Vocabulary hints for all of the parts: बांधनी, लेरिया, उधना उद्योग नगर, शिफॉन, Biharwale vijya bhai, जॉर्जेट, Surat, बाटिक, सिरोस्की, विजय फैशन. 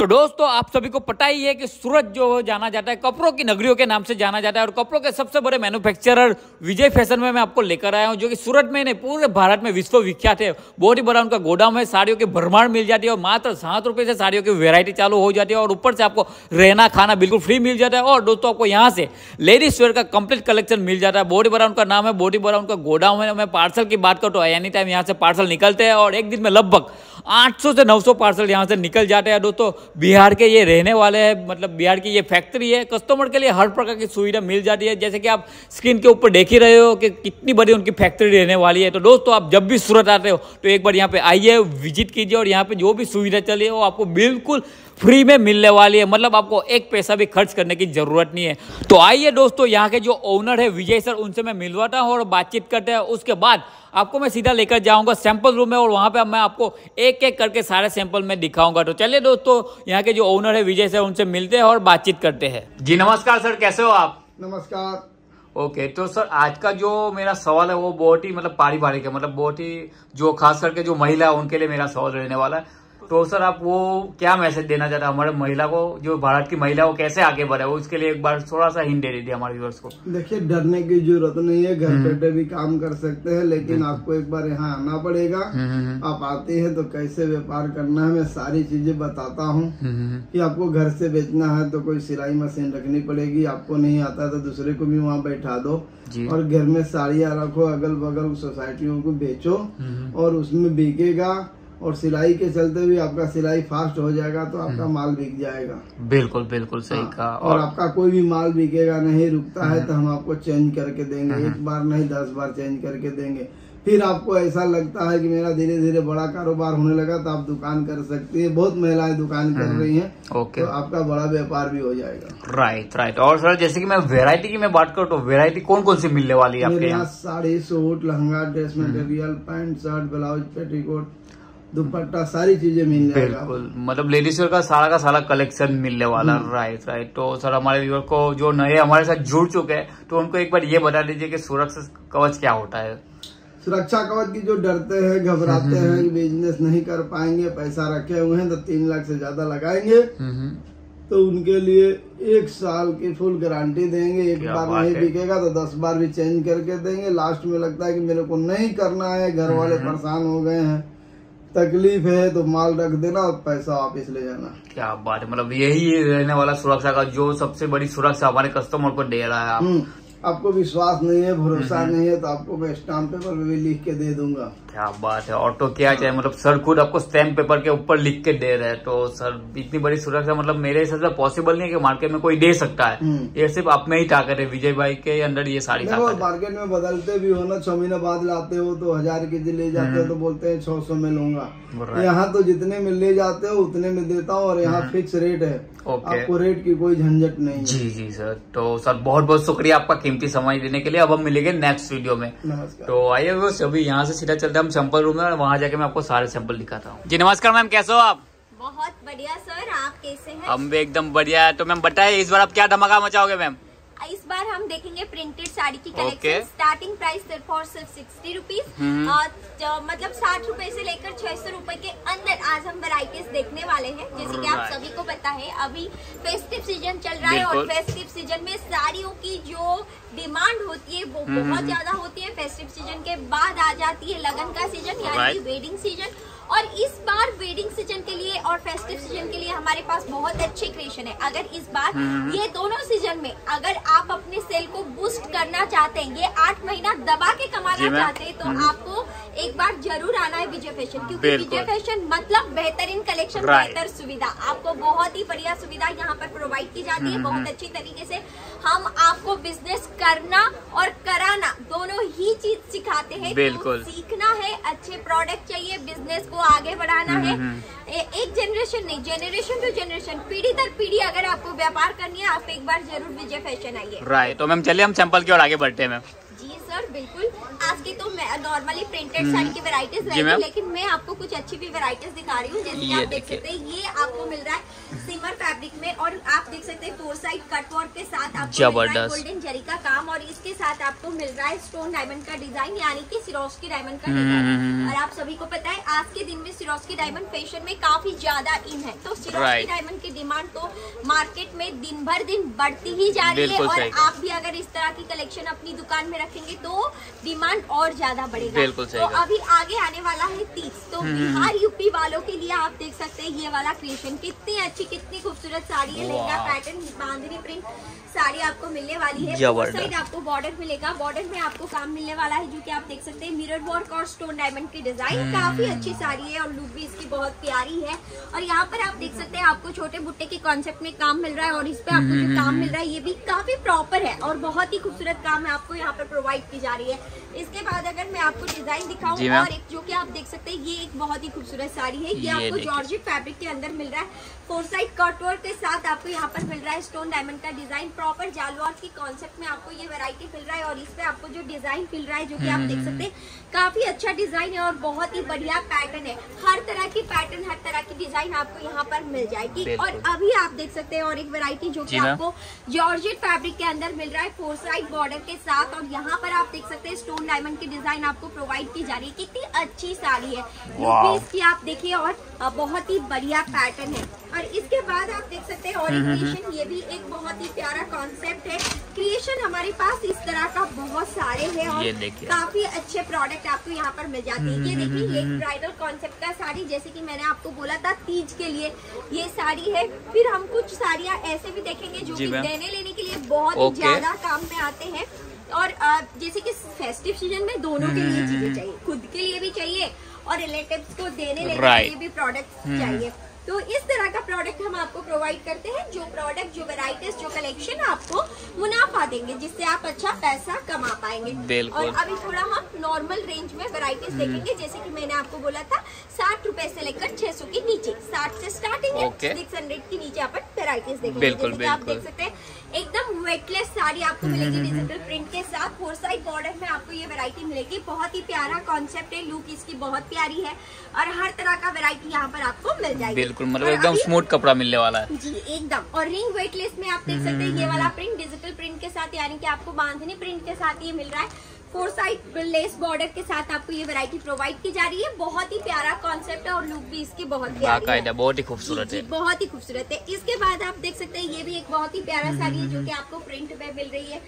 तो दोस्तों आप सभी को पता ही है कि सूरत जो जाना जाता है कपड़ों की नगरियों के नाम से जाना जाता है और कपड़ों के सबसे बड़े मैन्युफैक्चरर विजय फैशन में मैं आपको लेकर आया हूं, जो कि सूरत में नहीं पूरे भारत में विश्व विख्यात है। बहुत ही बड़ा उनका गोदाम है, साड़ियों की भरमार मिल जाती है और मात्र 7 रुपये से साड़ियों की वेरायटी चालू हो जाती है और ऊपर से आपको रहना खाना बिल्कुल फ्री मिल जाता है। और दोस्तों आपको यहाँ से लेडीज वेयर का कंप्लीट कलेक्शन मिल जाता है। बहुत ही बड़ा उनका नाम है, बहुत ही बड़ा उनका गोदाम है। मैं पार्सल की बात करता हूँ, एनी टाइम यहाँ से पार्सल निकलते हैं और एक दिन में लगभग 800 से 900 पार्सल यहाँ से निकल जाते हैं। दोस्तों बिहार के ये रहने वाले हैं, मतलब बिहार की ये फैक्ट्री है। कस्टमर के लिए हर प्रकार की सुविधा मिल जाती है, जैसे कि आप स्क्रीन के ऊपर देख ही रहे हो कि कितनी बड़ी उनकी फैक्ट्री रहने वाली है। तो दोस्तों आप जब भी सूरत आते हो तो एक बार यहाँ पे आइए, विजिट कीजिए और यहाँ पे जो भी सुविधा चली है वो आपको बिल्कुल फ्री में मिलने वाली है, मतलब आपको एक पैसा भी खर्च करने की जरूरत नहीं है। तो आइए दोस्तों, यहाँ के जो ओनर है विजय सर, उनसे मैं मिलवाता हूँ और बातचीत करते हैं। उसके बाद आपको मैं सीधा लेकर जाऊँगा सैंपल रूम में और वहाँ पे मैं आपको एक एक करके सारे सैंपल में दिखाऊंगा। तो चलिए दोस्तों, यहाँ के जो ओनर है विजय सर, उनसे मिलते हैं और बातचीत करते हैं। जी नमस्कार सर, कैसे हो आप? नमस्कार। ओके, तो सर आज का जो मेरा सवाल है वो बहुत ही मतलब पारिवारिक है, मतलब बहुत ही जो खास करके जो महिला है उनके लिए मेरा सवाल रहने वाला है। तो सर आप वो क्या मैसेज देना चाहते हैं हमारे महिला को, जो भारत की महिला वो कैसे आगे बढ़े, वो उसके लिए एक बार थोड़ा सा हिंट दे दीजिए हमारे व्यूअर्स को। देखिए डरने की जरूरत नहीं है, घर बैठे भी काम कर सकते हैं, लेकिन आपको एक बार यहाँ आना पड़ेगा। आप आते हैं तो कैसे व्यापार करना है मैं सारी चीजें बताता हूँ कि आपको घर से बेचना है तो कोई सिलाई मशीन रखनी पड़ेगी, आपको नहीं आता तो दूसरे को भी वहाँ बैठा दो और घर में साड़ियाँ रखो, अगल बगल सोसाइटियों को बेचो और उसमें बिकेगा और सिलाई के चलते भी आपका सिलाई फास्ट हो जाएगा तो आपका माल बिक जाएगा। बिल्कुल बिल्कुल सही कहा। और आपका कोई भी माल बिकेगा नहीं, रुकता है तो हम आपको चेंज करके देंगे, एक बार नहीं 10 बार चेंज करके देंगे। फिर आपको ऐसा लगता है कि मेरा धीरे धीरे बड़ा कारोबार होने लगा तो आप दुकान कर सकती है। बहुत महिलाएं दुकान कर रही हैं। ओके, तो आपका बड़ा व्यापार भी हो जाएगा। Right right. और सर जैसे कि मैं वैरायटी की मैं बात करता हूँ, वैरायटी कौन कौन सी मिलने वाली है आपके यहाँ? Sari, suit, lehenga, dress material, pant shirt, blouse, petticoat, dupatta, सारी चीजें मिल जाएगा। बिल्कुल, मतलब लेडीज का सारा कलेक्शन मिलने वाला। Right right. तो सर हमारे व्यूअर को जो नए हमारे साथ जुड़ चुके हैं तो उनको एक बार ये बता दीजिए कि सुरक्षा कवच क्या होता है। सुरक्षा कवच की जो डरते हैं, घबराते हैं, बिजनेस नहीं कर पाएंगे, पैसा रखे हुए हैं तो 3 लाख से ज्यादा लगाएंगे तो उनके लिए 1 साल की फुल गारंटी देंगे। एक बार नहीं बिकेगा तो 10 बार भी चेंज करके देंगे। लास्ट में लगता है कि मेरे को नहीं करना है, घर वाले परेशान हो गए हैं, तकलीफ है तो माल रख देना और पैसा वापिस ले जाना। क्या बात है, मतलब यही रहने वाला सुरक्षा का जो सबसे बड़ी सुरक्षा हमारे कस्टमर को दे रहा है आपको विश्वास नहीं है, भरोसा नहीं है तो आपको मैं स्टैम्प पेपर में भी लिख के दे दूंगा। क्या बात है। और तो क्या चाहिए, मतलब सर खुद आपको स्टैम्प पेपर के ऊपर लिख के दे रहे हैं। तो सर इतनी बड़ी सुरक्षा मतलब मेरे हिसाब से पॉसिबल नहीं है कि मार्केट में कोई दे सकता है, ये सिर्फ आप में ही ताकत है, विजय भाई के अंदर ये सारी ताकत है। मार्केट में बदलते भी हो ना, 6 महीने बाद लाते हो तो 1000 के जी ले जाते हो तो बोलते हैं 600 में लूंगा। यहाँ तो जितने में ले जाते हो उतने में देता हूँ और यहाँ फिक्स रेट है, आपको रेट की कोई झंझट नहीं। जी जी सर, तो सर बहुत बहुत शुक्रिया आपका कीमती समय देने के लिए। अब हम मिलेंगे नेक्स्ट वीडियो में। तो आइए वो सभी यहाँ से सीधा चलते हैं हम सैंपल रूम में और वहाँ जाके मैं आपको सारे सैंपल दिखाता हूँ। जी नमस्कार मैम, कैसे हो आप? बहुत बढ़िया सर, आप कैसे हैं? हम भी एकदम बढ़िया है। तो मैम बताइए इस बार आप क्या धमाका मचाओगे मैम? इस बार हम देखेंगे प्रिंटेड साड़ी की कलेक्शन। स्टार्टिंग प्राइस सिर्फ 60 रुपीज, मतलब 60 रुपए से लेकर 600 रुपए के अंदर आज हम वैरायटीज देखने वाले हैं। जैसे कि आप सभी को पता है अभी फेस्टिव सीजन चल रहा है और फेस्टिव सीजन में साड़ियों की जो डिमांड होती है वो बहुत ज्यादा होती है। फेस्टिव सीजन के बाद आ जाती है लगन का सीजन यानी वेडिंग सीजन, और इस बार वेडिंग सीजन के लिए और फेस्टिव सीजन के लिए हमारे पास बहुत अच्छे क्रिएशन है। अगर इस बार ये दोनों सीजन में अगर आप अपने सेल को बूस्ट करना चाहते हैं, ये 8 महीना दबा के कमाना चाहते हैं तो आपको एक बार जरूर आना है विजय फैशन, क्योंकि विजय फैशन मतलब बेहतरीन कलेक्शन, बेहतर सुविधा, आपको बहुत ही बढ़िया सुविधा यहाँ पर प्रोवाइड की जाती है। बहुत अच्छी तरीके से हम आपको बिजनेस करना और कराना दोनों ही चीज सिखाते हैं। बिल्कुल सीखना है, अच्छे प्रोडक्ट चाहिए, बिजनेस को आगे बढ़ाना है। एक जनरेशन नहीं, जेनरेशन टू जनरेशन, पीढ़ी दर पीढ़ी अगर आपको व्यापार करनी है आप एक बार जरूर विजय फैशन आइए। राइट, तो मैम चलिए हम सैंपल की ओर आगे बढ़ते हैं मैम। जी सर बिल्कुल। आज के तो नॉर्मली प्रिंटेड साड़ी की वैरायटीज रहेगी, लेकिन मैं आपको कुछ अच्छी भी वैरायटीज दिखा रही हूँ। जैसे आप देख सकते हैं ये आपको मिल रहा है सिमर फैब्रिक में, और आप देख सकते हैं 4 साइड कटवर्क के साथ आपको गोल्डन जरी का काम, और इसके साथ आपको मिल रहा है स्टोन डायमंड का डिजाइन, यानी कि सिरोस्की डायमंड का डिजाइन। और आप सभी को पता है आज के दिन में सिरोस्की डायमंड फैशन में काफी ज्यादा इन है, तो सिरोस्की डायमंड की डिमांड तो मार्केट में दिन भर दिन बढ़ती ही जा रही है, और आप भी अगर इस तरह की कलेक्शन अपनी दुकान में रखेंगे तो डिमांड और ज्यादा बढ़ेगा। तो अभी आगे आने वाला है 30, तो बिहार यूपी वालों के लिए आप देख सकते हैं ये वाला क्रिएशन कितनी अच्छी कितनी खूबसूरत साड़ी है। लहंगा पैटर्न बांधनी प्रिंट साड़ी आपको मिलने वाली है। साइड आपको बॉर्डर मिलेगा, बॉर्डर में आपको काम मिलने वाला है जो कि आप देख सकते हैं मिरर वर्क और स्टोन डायमंड की डिजाइन। काफी अच्छी साड़ी है और लुक भी इसकी बहुत प्यारी है। और यहाँ पर आप देख सकते हैं आपको छोटे बुट्टे के कॉन्सेप्ट में काम मिल रहा है, और इस पे आपको जो काम मिल रहा है ये भी काफी प्रॉपर है और बहुत ही खूबसूरत काम है आपको यहाँ पर प्रोवाइड की जा रही है। इसके बाद अगर मैं आपको डिजाइन दिखाऊँ और एक जो की आप देख सकते हैं ये एक बहुत ही खूबसूरत साड़ी है, ये आपको जॉर्जेट फैब्रिक के अंदर मिल रहा है। 4 साइड कटवर्क के साथ आपको यहाँ पर मिल रहा है स्टोन डायमंड का डिजाइन, प्रॉपर जालवार की कॉन्सेप्ट में आपको ये वैरायटी मिल रहा है, और इसमें आपको जो डिजाइन मिल रहा है जो कि आप देख सकते हैं काफी अच्छा डिजाइन है और बहुत ही बढ़िया पैटर्न है। हर तरह की पैटर्न हर तरह की डिजाइन आपको यहाँ पर मिल जाएगी। और अभी आप देख सकते हैं और एक वैरायटी जो की आपको जॉर्जेट फैब्रिक के अंदर मिल रहा है 4 साइड बॉर्डर के साथ, और यहाँ पर आप देख सकते हैं स्टोन डायमंड की डिजाइन आपको प्रोवाइड की जा रही है। कितनी अच्छी साड़ी है, इसकी आप देखिए, और बहुत ही बढ़िया पैटर्न है। और इसके बाद आप देख सकते हैं और क्रिएशन, ये भी एक बहुत ही प्यारा कॉन्सेप्ट है। क्रिएशन हमारे पास इस तरह का बहुत सारे हैं और काफी अच्छे प्रोडक्ट आपको यहाँ पर मिल जाते हैं। ये देखिए ये ब्राइडल कॉन्सेप्ट का साड़ी, जैसे कि मैंने आपको बोला था तीज के लिए ये साड़ी है। फिर हम कुछ साड़ियाँ ऐसे भी देखेंगे जो कि देने लेने के लिए बहुत ज्यादा काम में आते हैं, और जैसे कि फेस्टिव सीजन में दोनों के लिए चीजें चाहिए, खुद के लिए भी चाहिए और रिलेटिव्स को देने लेने के लिए भी प्रोडक्ट चाहिए। तो इस तरह का प्रोडक्ट हम आपको प्रोवाइड करते हैं, जो प्रोडक्ट जो वैरायटीज जो कलेक्शन आपको मुनाफा देंगे, जिससे आप अच्छा पैसा कमा पाएंगे। और अभी थोड़ा हम नॉर्मल रेंज में वैरायटीज देखेंगे, जैसे कि मैंने आपको बोला था 60 रुपए से लेकर 600 के नीचे, 60 से स्टार्टिंग है, 600 के नीचे आप वैरायटीज देखेंगे। आप देख सकते हैं एकदम वेटलेस साड़ी आपको मिलेगी डिजिटल प्रिंट के साथ, 4 साइड बॉर्डर में आपको ये वैरायटी मिलेगी। बहुत ही प्यारा कॉन्सेप्ट है, लुक इसकी बहुत प्यारी है और हर तरह का वैरायटी यहाँ पर आपको मिल जाएगी, बिल्कुल मतलब एकदम स्मूथ कपड़ा मिलने वाला है जी एकदम। और रिंग वेटलेस में आप देख सकते हैं ये वाला प्रिंट डिजिटल प्रिंट के साथ, यानी कि आपको बांधनी प्रिंट के साथ ये मिल रहा है। 4 साइड लेस बॉर्डर के साथ आपको ये वैरायटी प्रोवाइड की जा रही है। बहुत ही प्यारा कॉन्सेप्ट है और लुक भी इसकी बहुत प्यारी है, बहुत ही खूबसूरत है, बहुत ही खूबसूरत है। इसके बाद आप देख सकते हैं ये भी एक बहुत ही प्यारा साड़ी है जो कि आपको प्रिंट में मिल रही है।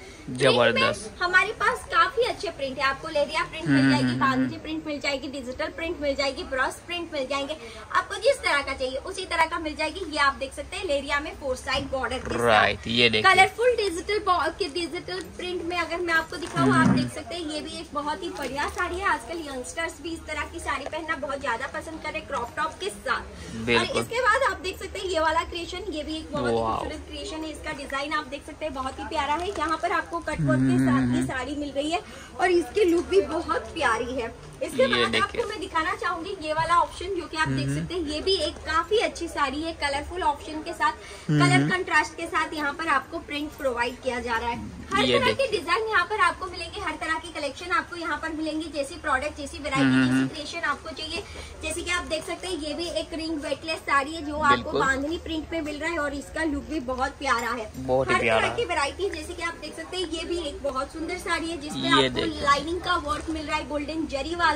जबरदस्त हमारे पास काफी अच्छे प्रिंट है, आपको लेरिया प्रिंट मिल जाएगी, बांधनी प्रिंट मिल जाएगी, डिजिटल प्रिंट मिल जाएगी, ब्रश प्रिंट मिल जाएंगे, आपको जिस तरह का चाहिए उसी तरह का मिल जाएगी। ये आप देख सकते हैं लेरिया में 4 साइड बॉर्डर राइट, ये कलरफुल डिजिटल प्रिंट में अगर मैं आपको दिखाऊँ आप देख सकते हैं ये भी एक बहुत ही बढ़िया साड़ी है। आजकल यंगस्टर्स भी इस तरह की साड़ी पहनना बहुत ज्यादा पसंद कर रहे हैं, क्रॉप टॉप के साथ। और इसके बाद आप देख सकते हैं ये वाला क्रिएशन, ये भी एक बहुत ही खूबसूरत क्रिएशन है। इसका डिजाइन आप देख सकते हैं बहुत ही प्यारा है, यहाँ पर आपको कटवर्क के साथ ये साड़ी मिल रही है और इसकी लुक भी बहुत प्यारी है। इसके बाद आपको मैं दिखाना चाहूंगी ये वाला ऑप्शन जो कि आप देख सकते हैं, ये भी एक काफी अच्छी साड़ी है, कलरफुल ऑप्शन के साथ, कलर कंट्रास्ट के साथ यहाँ पर आपको प्रिंट प्रोवाइड किया जा रहा है। हर तरह के डिजाइन यहाँ पर आपको मिलेंगे, हर तरह की कलेक्शन आपको यहाँ पर मिलेंगी, जैसी प्रोडक्ट जैसी वैरायटी जैसी क्रिएशन आपको चाहिए। जैसे कि आप देख सकते हैं ये भी एक रिंग वेटलेस साड़ी है जो आपको बांधनी प्रिंट में मिल रहा है और इसका लुक भी बहुत प्यारा है, हर तरह की वैरायटी। जैसे कि आप देख सकते हैं ये भी एक बहुत सुंदर साड़ी है जिसमें आपको लाइनिंग का वर्क मिल रहा है, गोल्डन जरी वाला।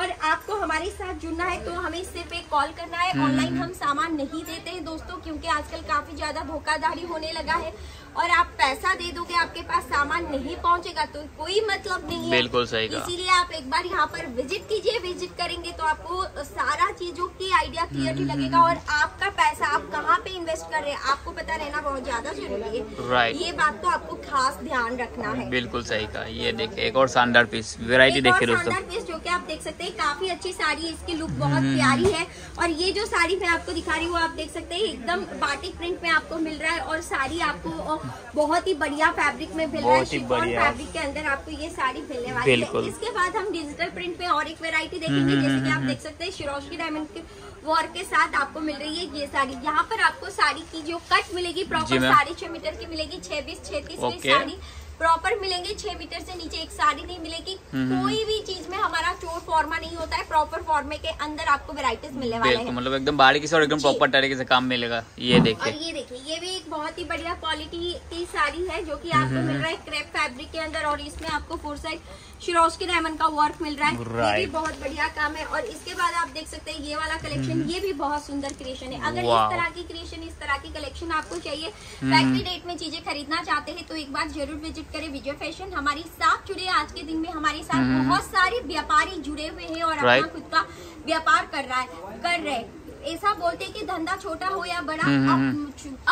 और आपको हमारे साथ जुड़ना है तो हमें सिर्फ एक कॉल करना है। ऑनलाइन हम सामान नहीं देते हैं दोस्तों, क्योंकि आजकल काफी ज्यादा धोखाधड़ी होने लगा है और आप पैसा दे दोगे आपके पास सामान नहीं पहुंचेगा तो कोई मतलब नहीं है, बिल्कुल सही। इसीलिए आप एक बार यहाँ पर विजिट कीजिए, विजिट करेंगे तो आपको सारा चीजों की आइडिया क्लियरली लगेगा और आपका पैसा आप कहाँ पे इन्वेस्ट कर रहे हैं आपको पता रहना बहुत ज्यादा जरूरी है। ये बात तो आपको खास ध्यान रखना है, बिल्कुल सही कहा। ये देखिए एक और शानदार पीस वैरायटी देखिए दोस्तों, शानदार पीस जो कि आप देख सकते हैं काफी अच्छी साड़ी है, इसकी लुक बहुत प्यारी है। और ये जो साड़ी मैं आपको दिखा रही हूँ आप देख सकते हैं एकदम बाटिक प्रिंट में आपको मिल रहा है और साड़ी आपको बहुत ही बढ़िया फैब्रिक में मिल रहा है, शिफॉन फैब्रिक के अंदर आपको ये साड़ी मिलने वाली है। इसके बाद हम डिजिटल प्रिंट पे और एक वैरायटी देखेंगे, जैसे कि आप देख सकते हैं शिरोस्की डायमंड के वर्क के साथ आपको मिल रही है ये साड़ी। यहाँ पर आपको साड़ी की जो कट मिलेगी प्रॉपर 6.5 मीटर की मिलेगी, 26-33 की साड़ी प्रॉपर मिलेंगे, 6 मीटर से नीचे एक साड़ी नहीं मिलेगी। कोई भी चीज में हमारा चोर फॉर्मा नहीं होता है, प्रॉपर फॉर्मे के अंदर आपको वेराइटीज मिलने वाले हैं। मतलब एकदम बारीकी से और एकदम प्रॉपर तरीके से काम मिलेगा। ये देखिए, और ये देखिए, ये भी एक बहुत ही बढ़िया क्वालिटी की साड़ी है जो की आपको मिल रहा है क्रेप फैब्रिक के अंदर, और इसमें आपको 4 साइड शिरोस्की डायमंड का वर्क मिल रहा है। ये भी बहुत बढ़िया काम है। और इसके बाद आप देख सकते हैं ये वाला कलेक्शन, ये भी बहुत सुंदर क्रिएशन है। अगर इस तरह की क्रिएशन, इस तरह की कलेक्शन आपको चाहिए, फैक्ट्री रेट में चीजें खरीदना चाहते हैं तो एक बार जरूर विजिट करें विजय फैशन। हमारी साथ जुड़े, आज के दिन में हमारे साथ बहुत सारे व्यापारी जुड़े हुए हैं और अपना खुद का व्यापार कर रहे। ऐसा बोलते कि धंधा छोटा हो या बड़ा,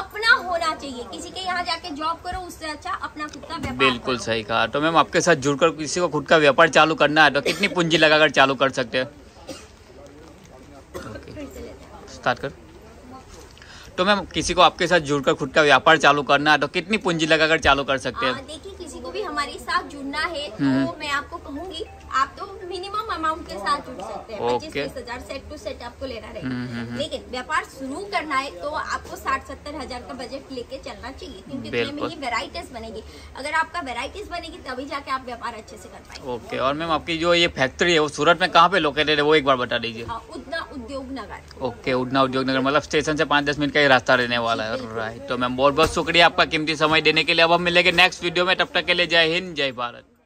अपना होना चाहिए। किसी के यहाँ जाके जॉब करो उससे अच्छा अपना खुद का व्यापार। बिल्कुल सही कहा। तो मैम आपके साथ जुड़कर किसी को खुद का व्यापार चालू करना है तो कितनी पूंजी लगाकर चालू कर सकते हैं? स्टार्ट कर। तो मैम किसी को आपके साथ जुड़कर खुद का व्यापार चालू करना है तो कितनी पूंजी लगाकर चालू कर सकते हैं? देखिए, किसी को भी हमारे साथ जुड़ना है तो मैं आपको कहूँगी आप तो मिनिमम अमाउंट के साथ जुड़ सकते हैं। 25,000 सेट टू सेट आपको लेना रहेगा, लेकिन व्यापार शुरू करना है तो आपको 60-70 हज़ार का बजट लेके चलना चाहिए, क्योंकि इसमें ही वेराइटीज बनेगी। अगर आपका वेराइटीज बनेगी तभी जाके आप व्यापार अच्छे से कर पाएंगे। ओके। और मैम आपकी जो ये फैक्ट्री है वो सूरत में कहाँ पे लोकेटेड है वो एक बार बता दीजिए। उधना उद्योग नगर। ओके, उधना उद्योग नगर, मतलब स्टेशन से 5-10 मिनट का ही रास्ता रहने वाला है। राइट। तो मैम बहुत बहुत शुक्रिया आपका कीमती समय देने के लिए। अब हम मिलेंगे नेक्स्ट वीडियो में, तब तक के लिए जय हिंद, जय भारत।